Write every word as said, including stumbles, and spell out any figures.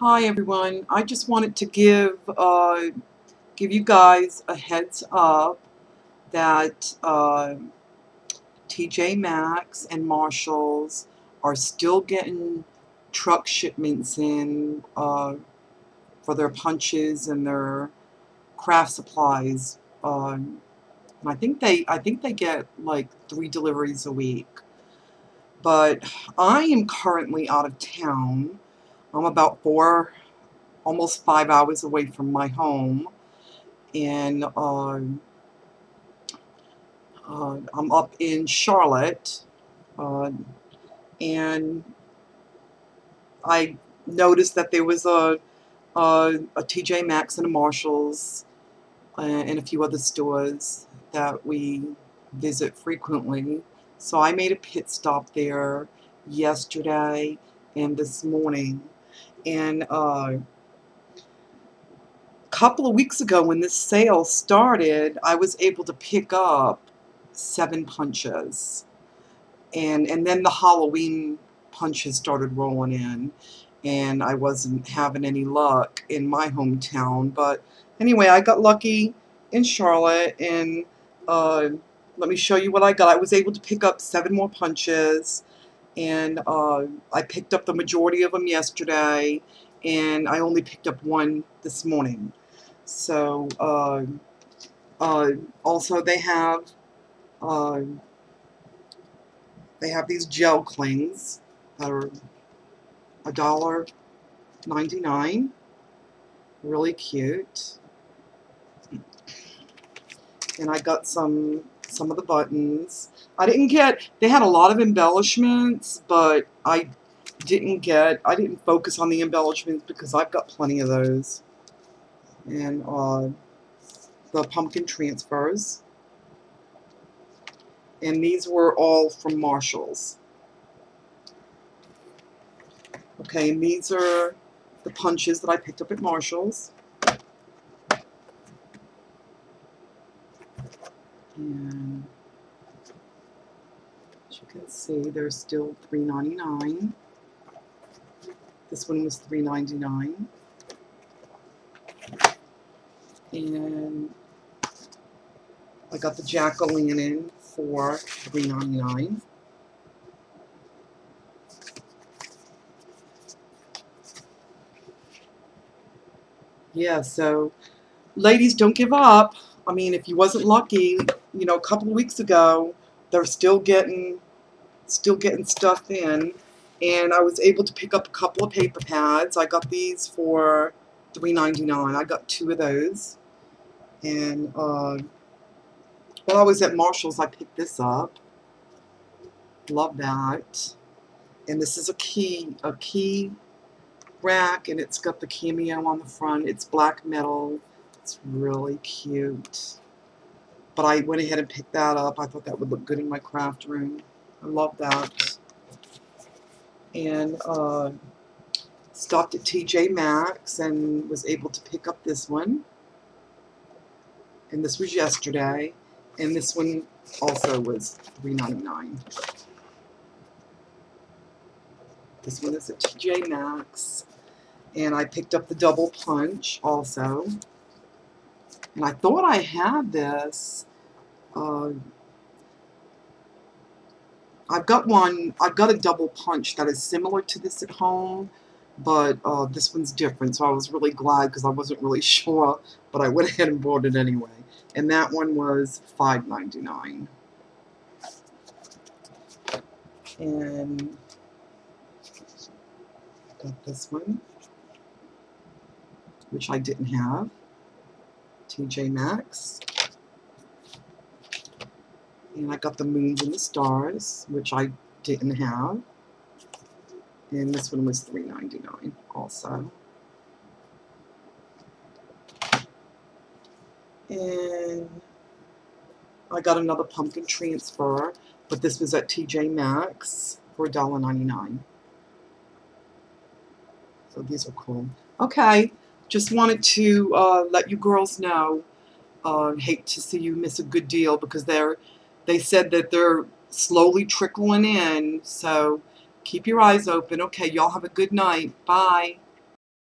Hi everyone, I just wanted to give uh, give you guys a heads up that uh, T J Maxx and Marshalls are still getting truck shipments in uh, for their punches and their craft supplies. Um, and I think they I think they get like three deliveries a week. But I am currently out of town. I'm about four, almost five hours away from my home, and uh, uh, I'm up in Charlotte, uh, and I noticed that there was a, a, a T J Maxx and a Marshalls uh, and a few other stores that we visit frequently, so I made a pit stop there yesterday and this morning. And a uh, couple of weeks ago when this sale started, I was able to pick up seven punches. And, and then the Halloween punches started rolling in, and I wasn't having any luck in my hometown. But anyway, I got lucky in Charlotte, and uh, let me show you what I got. I was able to pick up seven more punches. And uh, I picked up the majority of them yesterday, and I only picked up one this morning. So, uh, uh, also they have uh, they have these gel clings that are a dollar ninety-nine, really cute. And I got some. Some of the buttons. I didn't get, they had a lot of embellishments, but I didn't get, I didn't focus on the embellishments because I've got plenty of those. And uh, the pumpkin transfers. And these were all from Marshalls. Okay, and these are the punches that I picked up at Marshalls. And as you can see, they're still three ninety-nine. This one was three ninety-nine. And I got the jack-o'-lantern for three ninety-nine. Yeah, so ladies, don't give up. I mean, if you wasn't lucky, you know, a couple of weeks ago, they're still getting, still getting stuff in, and I was able to pick up a couple of paper pads. I got these for three ninety-nine. I got two of those, and uh, while I was at Marshalls, I picked this up. Love that, and this is a key, a key rack, and it's got the Cameo on the front. It's black metal. It's really cute, but I went ahead and picked that up. I thought that would look good in my craft room. I love that. And uh, stopped at T J Maxx and was able to pick up this one, and this was yesterday, and this one also was three ninety-nine. This one is at T J Maxx, and I picked up the double punch also. And I thought I had this. Uh, I've got one. I've got a double punch that is similar to this at home, but uh, this one's different. So I was really glad because I wasn't really sure, but I went ahead and bought it anyway. And that one was five ninety-nine. And got this one, which I didn't have. T J Maxx, and I got the moons and the stars, which I didn't have, and this one was three ninety-nine also. And I got another pumpkin transfer, but this was at T J Maxx for a dollar ninety-nine. So these are cool. Okay. Just wanted to uh, let you girls know. Uh, hate to see you miss a good deal because they're, they said that they're slowly trickling in. So keep your eyes open. Okay, y'all have a good night. Bye.